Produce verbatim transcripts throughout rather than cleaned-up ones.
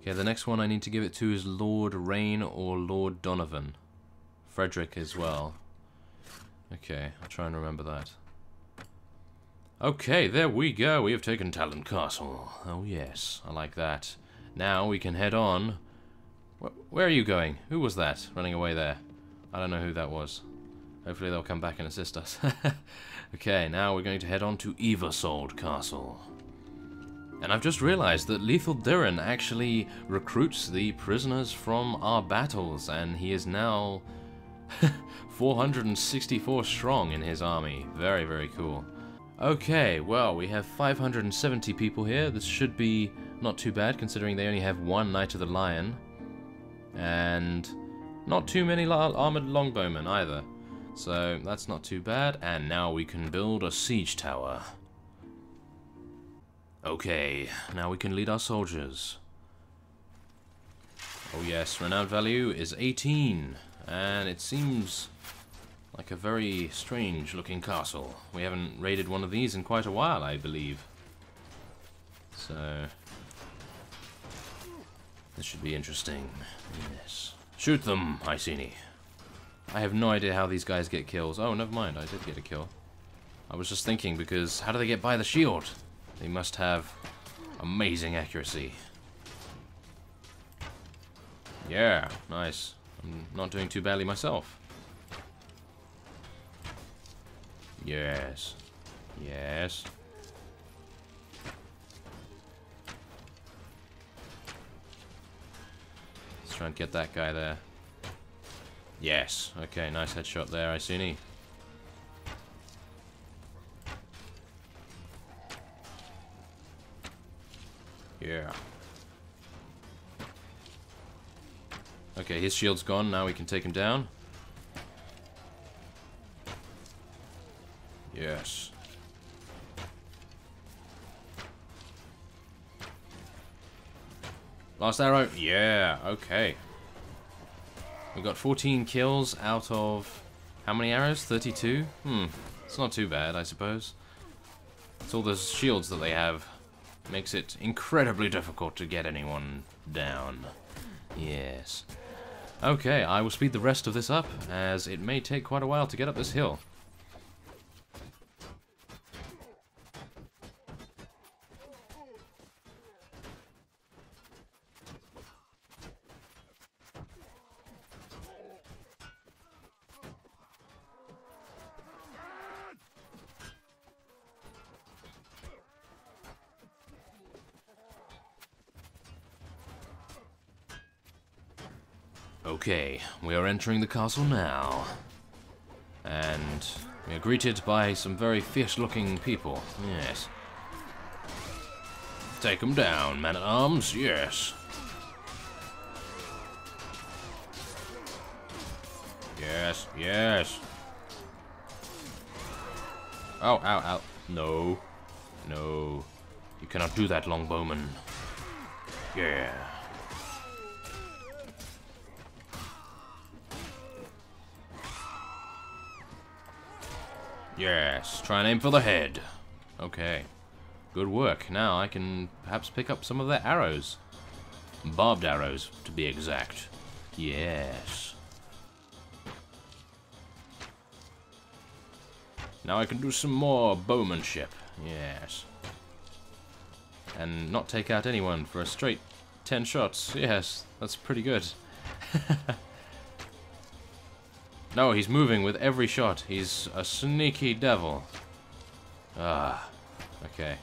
Okay, the next one I need to give it to is Lord Rain or Lord Donovan. Frederick as well. Okay, I'll try and remember that. Okay, there we go. We have taken Talon Castle. Oh yes, I like that. Now we can head on. Where are you going? Who was that running away there? I don't know who that was. Hopefully they'll come back and assist us. Okay, now we're going to head on to Eversold Castle. And I've just realized that Lethal Dirin actually recruits the prisoners from our battles, and he is now four hundred sixty-four strong in his army. Very, very cool. Okay, well, we have five hundred seventy people here. This should be not too bad, considering they only have one Knight of the Lion. And not too many armoured longbowmen either. So that's not too bad. And now we can build a siege tower. Okay, now we can lead our soldiers. Oh yes, renowned value is eighteen. And it seems like a very strange looking castle. We haven't raided one of these in quite a while, I believe. So this should be interesting. Yes. Shoot them, Iceni. I have no idea how these guys get kills. Oh, never mind, I did get a kill. I was just thinking, because how do they get by the shield? They must have amazing accuracy. Yeah, nice. I'm not doing too badly myself. Yes. Yes. Let's try and get that guy there. Yes. Okay, nice headshot there, Iceni. Yeah. Okay, his shield's gone. Now we can take him down. Yes. Last arrow. Yeah, okay. We got fourteen kills out of how many arrows? thirty-two? Hmm. It's not too bad, I suppose. It's all those shields that they have. Makes it incredibly difficult to get anyone down. Yes. Okay, I will speed the rest of this up, as it may take quite a while to get up this hill. Okay, we are entering the castle now, and we are greeted by some very fierce-looking people, yes. Take them down, man-at-arms, yes. Yes, yes. Ow, ow, ow. No, no. You cannot do that, longbowman. Yeah. Yes, try and aim for the head. Okay, good work. Now I can perhaps pick up some of their arrows. Barbed arrows, to be exact. Yes. Now I can do some more bowmanship. Yes. And not take out anyone for a straight ten shots. Yes, that's pretty good. No, he's moving with every shot. He's a sneaky devil. Ah, okay.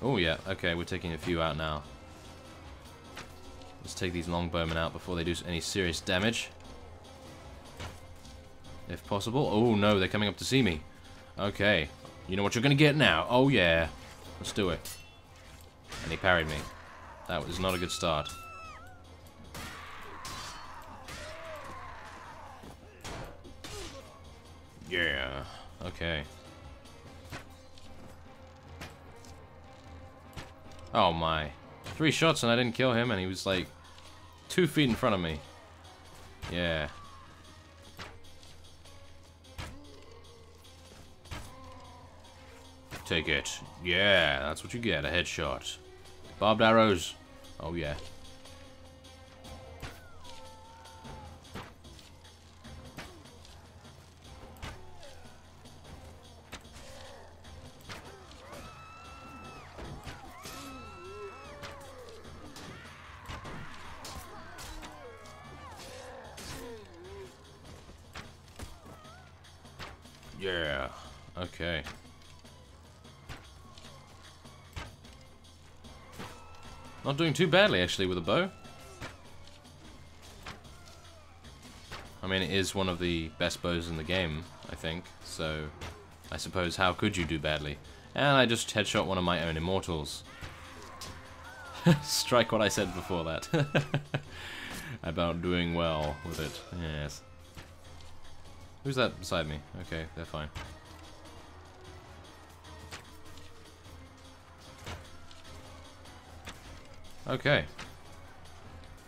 Oh yeah, okay, we're taking a few out now. Let's take these longbowmen out before they do any serious damage. If possible. Oh no, they're coming up to see me. Okay, you know what you're gonna get now. Oh yeah, let's do it. And he parried me. That was not a good start. Yeah, okay. Oh my. Three shots and I didn't kill him, and he was like two feet in front of me. Yeah. Take it. Yeah, that's what you get, a headshot. Barbed arrows. Oh, yeah. Yeah, okay. Not doing too badly, actually, with a bow. I mean, it is one of the best bows in the game, I think, so I suppose how could you do badly? And I just headshot one of my own immortals. Strike what I said before that. About doing well with it, yes. Who's that beside me? Okay, they're fine. Okay.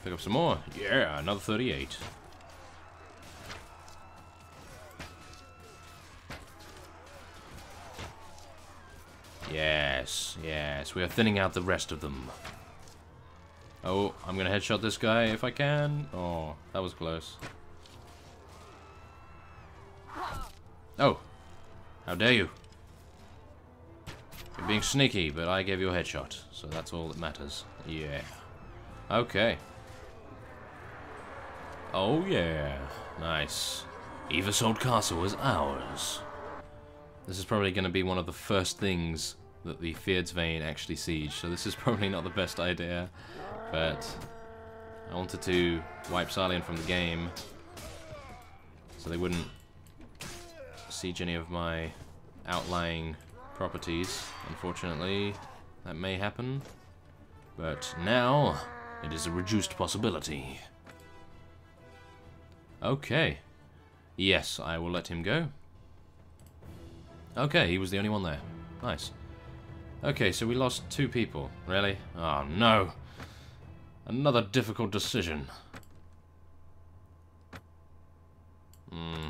Pick up some more. Yeah, another thirty-eight. Yes, yes, we are thinning out the rest of them. Oh, I'm gonna headshot this guy if I can. Oh, that was close. Oh, how dare you. You're being sneaky, but I gave you a headshot, so that's all that matters. Yeah. Okay. Oh, yeah. Nice. Eversold Castle is ours. This is probably going to be one of the first things that the Fierdsvain actually siege, so this is probably not the best idea, but I wanted to wipe Sarlene from the game so they wouldn't siege any of my outlying properties. Unfortunately, that may happen. But now, it is a reduced possibility. Okay. Yes, I will let him go. Okay, he was the only one there. Nice. Okay, so we lost two people. Really? Oh, no. Another difficult decision. Hmm.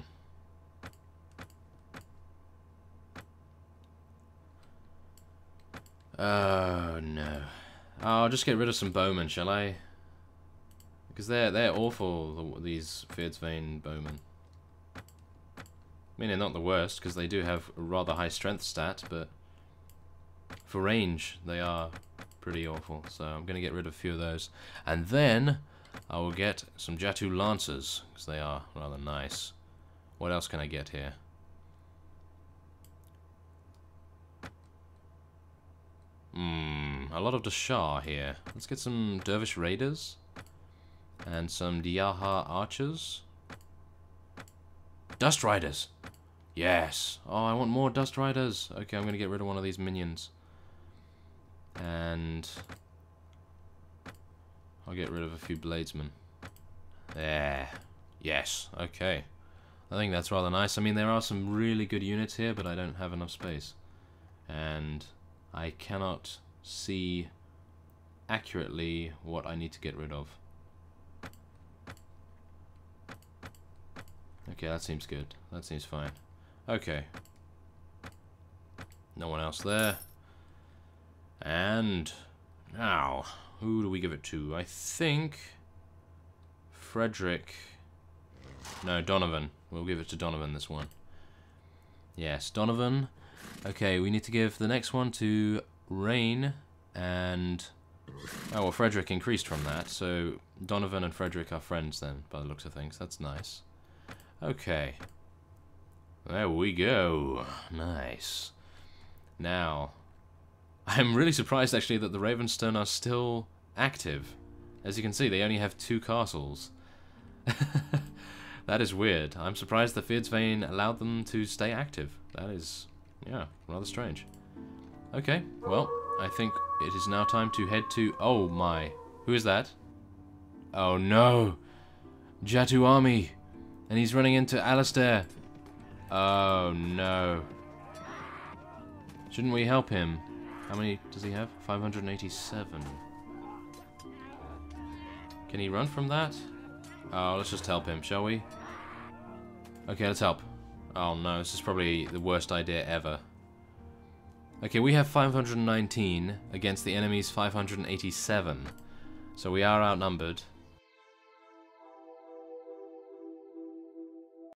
Oh, no. I'll just get rid of some bowmen, shall I? Because they're they're awful, the, these Fierdsvain bowmen. I mean, they're not the worst, because they do have a rather high strength stat, but for range, they are pretty awful. So I'm going to get rid of a few of those. And then I will get some Jatu Lancers, because they are rather nice. What else can I get here? Hmm, a lot of Dushar here. Let's get some Dervish Raiders and some Diyaha Archers. Dust Riders! Yes! Oh, I want more Dust Riders! Okay, I'm gonna get rid of one of these minions. And I'll get rid of a few Bladesmen. There. Yes, okay. I think that's rather nice. I mean, there are some really good units here, but I don't have enough space. And I cannot see accurately what I need to get rid of. Okay, that seems good. That seems fine. Okay. No one else there. And now, who do we give it to? I think Frederick. No, Donovan. We'll give it to Donovan, this one. Yes, Donovan. Okay, we need to give the next one to Rain and... Oh, well, Frederick increased from that, so Donovan and Frederick are friends then, by the looks of things. That's nice. Okay. There we go. Nice. Now, I'm really surprised, actually, that the Ravenstone are still active. As you can see, they only have two castles. That is weird. I'm surprised the Fierdsvain allowed them to stay active. That is... yeah, rather strange. Okay, well, I think it is now time to head to... Oh, my. Who is that? Oh, no. Jatu Army. And he's running into Alistair. Oh, no. Shouldn't we help him? How many does he have? five hundred eighty-seven. Can he run from that? Oh, let's just help him, shall we? Okay, let's help. Oh no, this is probably the worst idea ever. Okay, we have five hundred nineteen against the enemy's five hundred eighty-seven. So we are outnumbered.